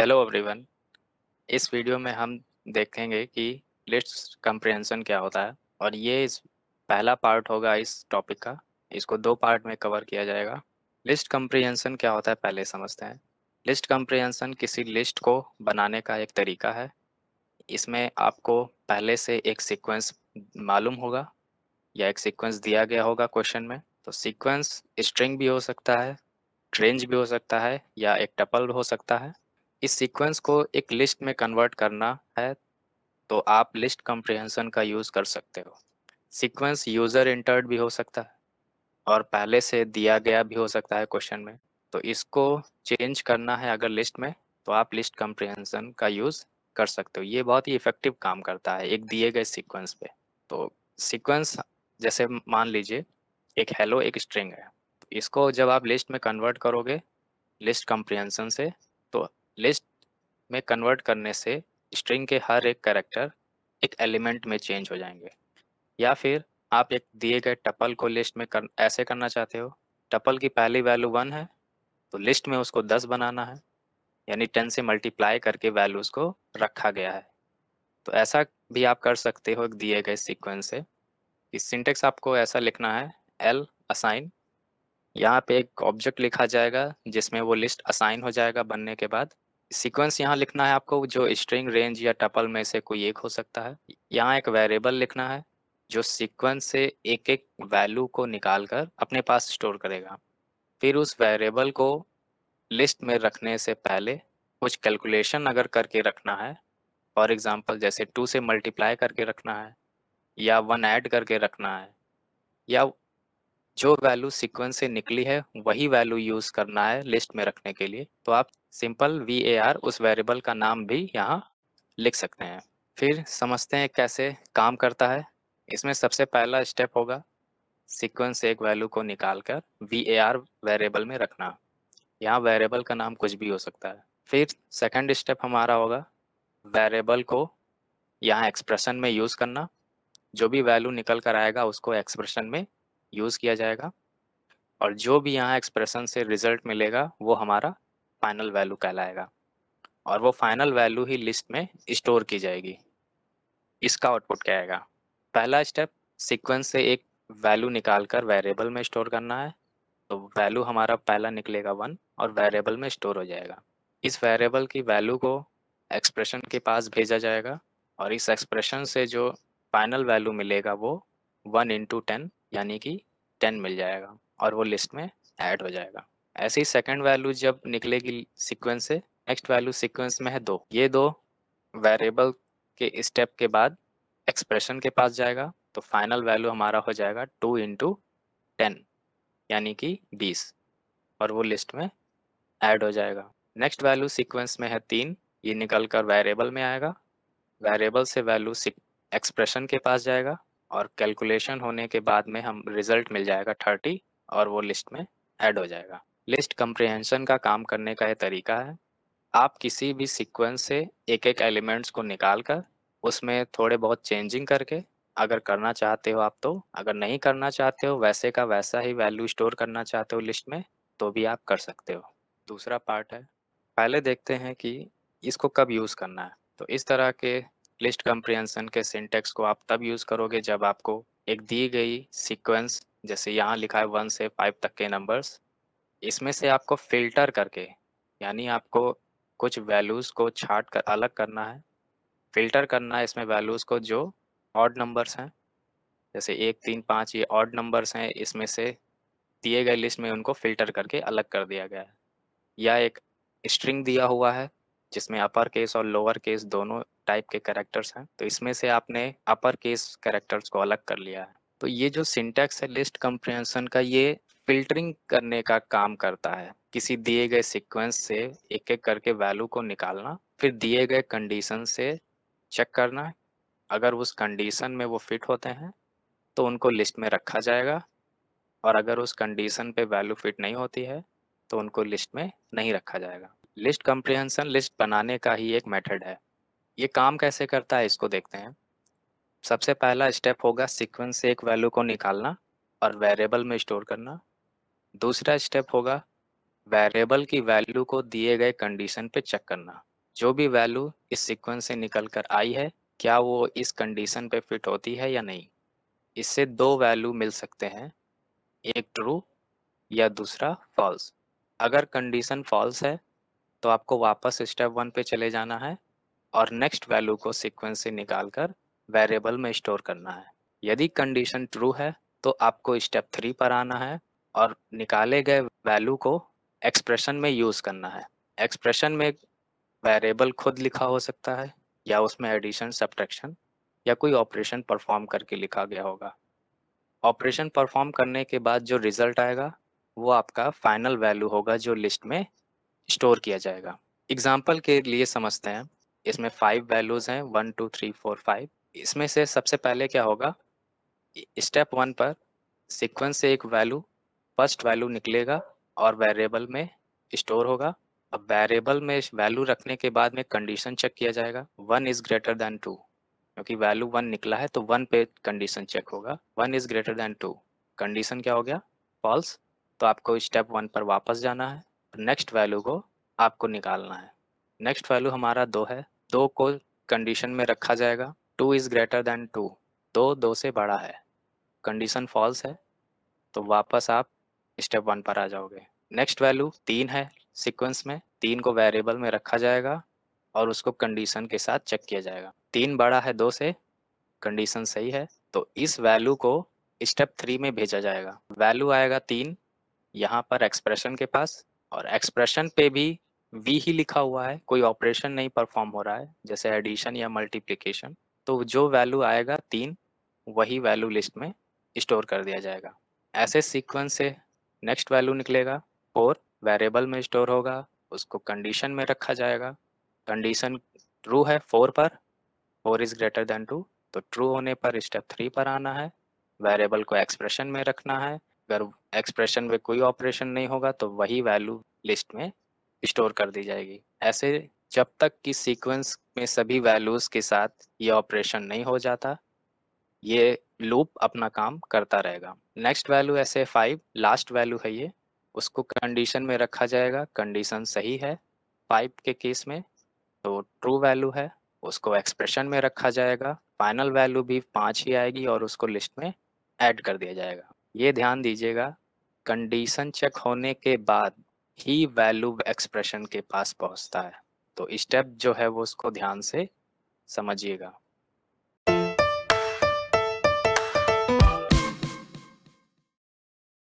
Hello everyone, इस video में हम देखेंगे कि लिस्ट कंप्रेहेंशन क्या होता है और ये इस पहला पार्ट होगा इस टॉपिक का। इसको दो पार्ट में कवर किया जाएगा। लिस्ट कंप्रेहेंशन क्या होता है पहले समझते हैं। लिस्ट कंप्रेहेंशन किसी लिस्ट को बनाने का एक तरीका है। इसमें आपको पहले से एक सीक्वेंस मालूम होगा या एक सीक्वेंस दिया गया होगा क्वेश्चन में। तो सीक्वेंस स्ट्रिंग भी हो सकता है, रेंज भी हो सकता है या एक टपल हो सकता है। इस सीक्वेंस को एक लिस्ट में कन्वर्ट करना है तो आप लिस्ट कंप्रेहेंशन का यूज़ कर सकते हो। सीक्वेंस यूज़र इंटर्ड भी हो सकता है और पहले से दिया गया भी हो सकता है क्वेश्चन में। तो इसको चेंज करना है अगर लिस्ट में तो आप लिस्ट कंप्रेहेंशन का यूज़ कर सकते हो। ये बहुत ही इफ़ेक्टिव काम करता है एक दिए गए सीक्वेंस पे। तो सीक्वेंस जैसे मान लीजिए एक हेलो एक स्ट्रिंग है, तो इसको जब आप लिस्ट में कन्वर्ट करोगे लिस्ट कंप्रेहेंशन से, तो लिस्ट में कन्वर्ट करने से स्ट्रिंग के हर एक कैरेक्टर एक एलिमेंट में चेंज हो जाएंगे। या फिर आप एक दिए गए टपल को लिस्ट में ऐसे करना चाहते हो, टपल की पहली वैल्यू 1 है तो लिस्ट में उसको 10 बनाना है, यानी 10 से मल्टीप्लाई करके वैल्यूज़ को रखा गया है। तो ऐसा भी आप कर सकते हो एक दिए गए सीक्वेंस से। इस सिंटेक्स आपको ऐसा लिखना है, एल असाइन, यहाँ पे एक ऑब्जेक्ट लिखा जाएगा जिसमें वो लिस्ट असाइन हो जाएगा बनने के बाद। सीक्वेंस यहाँ लिखना है आपको जो स्ट्रिंग, रेंज या टपल में से कोई एक हो सकता है। यहाँ एक वेरिएबल लिखना है जो सीक्वेंस से एक एक वैल्यू को निकाल कर अपने पास स्टोर करेगा। फिर उस वेरिएबल को लिस्ट में रखने से पहले कुछ कैलकुलेशन अगर करके रखना है, फॉर एग्जांपल जैसे 2 से मल्टीप्लाई करके रखना है या 1 ऐड करके रखना है, या जो वैल्यू सीक्वेंस से निकली है वही वैल्यू यूज़ करना है लिस्ट में रखने के लिए, तो आप सिंपल var उस वेरिएबल का नाम भी यहाँ लिख सकते हैं। फिर समझते हैं कैसे काम करता है। इसमें सबसे पहला स्टेप होगा सीक्वेंस से एक वैल्यू को निकाल कर var वेरिएबल में रखना। यहाँ वेरिएबल का नाम कुछ भी हो सकता है। फिर सेकंड स्टेप हमारा होगा वेरिएबल को यहाँ एक्सप्रेशन में यूज़ करना। जो भी वैल्यू निकल कर आएगा उसको एक्सप्रेशन में यूज़ किया जाएगा और जो भी यहाँ एक्सप्रेशन से रिजल्ट मिलेगा वो हमारा फाइनल वैल्यू कहलाएगा और वो फाइनल वैल्यू ही लिस्ट में स्टोर की जाएगी। इसका आउटपुट क्या आएगा? पहला स्टेप सीक्वेंस से एक वैल्यू निकाल कर वेरिएबल में स्टोर करना है, तो वैल्यू हमारा पहला निकलेगा 1 और वेरिएबल में स्टोर हो जाएगा। इस वेरिएबल की वैल्यू को एक्सप्रेशन के पास भेजा जाएगा और इस एक्सप्रेशन से जो फाइनल वैल्यू मिलेगा वो 1 × 10 यानी कि 10 मिल जाएगा और वो लिस्ट में ऐड हो जाएगा। ऐसे ही सेकंड वैल्यू जब निकलेगी सीक्वेंस से, नेक्स्ट वैल्यू सीक्वेंस में है 2, ये 2 वेरिएबल के स्टेप के बाद एक्सप्रेशन के पास जाएगा, तो फाइनल वैल्यू हमारा हो जाएगा 2 × 10 यानी कि 20 और वो लिस्ट में ऐड हो जाएगा। नेक्स्ट वैल्यू सीक्वेंस में है 3, ये निकल कर वेरिएबल में आएगा, वेरिएबल से वैल्यू एक्सप्रेशन के पास जाएगा और कैलकुलेशन होने के बाद में हम रिजल्ट मिल जाएगा 30 और वो लिस्ट में ऐड हो जाएगा। लिस्ट कंप्रेहेंशन का काम करने का ये तरीका है। आप किसी भी सीक्वेंस से एक एक एलिमेंट्स को निकाल कर उसमें थोड़े बहुत चेंजिंग करके अगर करना चाहते हो आप, तो अगर नहीं करना चाहते हो वैसे का वैसा ही वैल्यू स्टोर करना चाहते हो लिस्ट में तो भी आप कर सकते हो। दूसरा पार्ट है, पहले देखते हैं कि इसको कब यूज़ करना है। तो इस तरह के लिस्ट कंप्रेहेंशन के सिंटेक्स को आप तब यूज़ करोगे जब आपको एक दी गई सीक्वेंस जैसे यहाँ लिखा है 1 से 5 तक के नंबर्स, इसमें से आपको फ़िल्टर करके यानी आपको कुछ वैल्यूज़ को छांट कर अलग करना है, फ़िल्टर करना है इसमें वैल्यूज़ को जो ऑड नंबर्स हैं, जैसे 1, 3, 5 ये ऑड नंबर्स हैं, इसमें से दिए गए लिस्ट में उनको फ़िल्टर करके अलग कर दिया गया है। या एक स्ट्रिंग दिया हुआ है जिसमें अपर केस और लोअर केस दोनों टाइप के कैरेक्टर्स हैं, तो इसमें से आपने अपर केस कैरेक्टर्स को अलग कर लिया है। तो ये जो सिंटैक्स है लिस्ट कंप्रेहेंशन का, ये फिल्टरिंग करने का काम करता है, किसी दिए गए सीक्वेंस से एक एक करके वैल्यू को निकालना, फिर दिए गए कंडीशन से चेक करना, अगर उस कंडीशन में वो फिट होते हैं तो उनको लिस्ट में रखा जाएगा और अगर उस कंडीशन पे वैल्यू फिट नहीं होती है तो उनको लिस्ट में नहीं रखा जाएगा। लिस्ट कंप्रेहेंशन लिस्ट बनाने का ही एक मेथड है। ये काम कैसे करता है इसको देखते हैं। सबसे पहला स्टेप होगा सीक्वेंस से एक वैल्यू को निकालना और वेरिएबल में स्टोर करना। दूसरा स्टेप होगा वेरिएबल की वैल्यू को दिए गए कंडीशन पे चेक करना, जो भी वैल्यू इस सीक्वेंस से निकल कर आई है क्या वो इस कंडीशन पे फिट होती है या नहीं। इससे दो वैल्यू मिल सकते हैं, एक ट्रू या दूसरा फॉल्स। अगर कंडीशन फॉल्स है तो आपको वापस स्टेप 1 पे चले जाना है और नेक्स्ट वैल्यू को सीक्वेंस से निकालकर वेरिएबल में स्टोर करना है। यदि कंडीशन ट्रू है तो आपको स्टेप 3 पर आना है और निकाले गए वैल्यू को एक्सप्रेशन में यूज़ करना है। एक्सप्रेशन में वेरिएबल खुद लिखा हो सकता है या उसमें एडिशन, सब्ट्रैक्शन या कोई ऑपरेशन परफॉर्म करके लिखा गया होगा। ऑपरेशन परफॉर्म करने के बाद जो रिजल्ट आएगा वो आपका फाइनल वैल्यू होगा जो लिस्ट में स्टोर किया जाएगा। एग्जाम्पल के लिए समझते हैं, इसमें 5 वैल्यूज़ हैं 1 2 3 4 5। इसमें से सबसे पहले क्या होगा, स्टेप 1 पर सीक्वेंस से एक वैल्यू फर्स्ट वैल्यू निकलेगा और वेरिएबल में स्टोर होगा। अब वेरिएबल में वैल्यू रखने के बाद में कंडीशन चेक किया जाएगा 1 इज़ ग्रेटर दैन 2, क्योंकि वैल्यू 1 निकला है तो 1 पे कंडीशन चेक होगा 1 इज़ ग्रेटर दैन 2। कंडीशन क्या हो गया, फॉल्स। तो आपको स्टेप 1 पर वापस जाना है, नेक्स्ट वैल्यू को आपको निकालना है। नेक्स्ट वैल्यू हमारा 2 है, 2 को कंडीशन में रखा जाएगा 2 इज़ ग्रेटर दैन 2, 2 से बड़ा है, कंडीशन फॉल्स है तो वापस आप स्टेप 1 पर आ जाओगे। नेक्स्ट वैल्यू 3 है सीक्वेंस में, 3 को वेरिएबल में रखा जाएगा और उसको कंडीशन के साथ चेक किया जाएगा, 3 बड़ा है 2 से, कंडीशन सही है तो इस वैल्यू को स्टेप 3 में भेजा जाएगा। वैल्यू आएगा 3 यहाँ पर एक्सप्रेशन के पास, और एक्सप्रेशन पे भी वी ही लिखा हुआ है, कोई ऑपरेशन नहीं परफॉर्म हो रहा है जैसे एडिशन या मल्टीप्लिकेशन। तो जो वैल्यू आएगा 3 वही वैल्यू लिस्ट में स्टोर कर दिया जाएगा। ऐसे सीक्वेंस से नेक्स्ट वैल्यू निकलेगा 4, वेरिएबल में स्टोर होगा, उसको कंडीशन में रखा जाएगा, कंडीशन ट्रू है 4 पर, 4 इज़ ग्रेटर दैन 2, तो ट्रू होने पर स्टेप 3 पर आना है, वेरिएबल को एक्सप्रेशन में रखना है, अगर एक्सप्रेशन में कोई ऑपरेशन नहीं होगा तो वही वैल्यू लिस्ट में स्टोर कर दी जाएगी। ऐसे जब तक कि सीक्वेंस में सभी वैल्यूज़ के साथ ये ऑपरेशन नहीं हो जाता ये लूप अपना काम करता रहेगा। नेक्स्ट वैल्यू ऐसे 5 लास्ट वैल्यू है ये, उसको कंडीशन में रखा जाएगा, कंडीशन सही है 5 के केस में तो ट्रू वैल्यू है, उसको एक्सप्रेशन में रखा जाएगा, फाइनल वैल्यू भी 5 ही आएगी और उसको लिस्ट में ऐड कर दिया जाएगा। ये ध्यान दीजिएगा, कंडीशन चेक होने के बाद ही वैल्यू एक्सप्रेशन के पास पहुंचता है, तो स्टेप जो है वो उसको ध्यान से समझिएगा।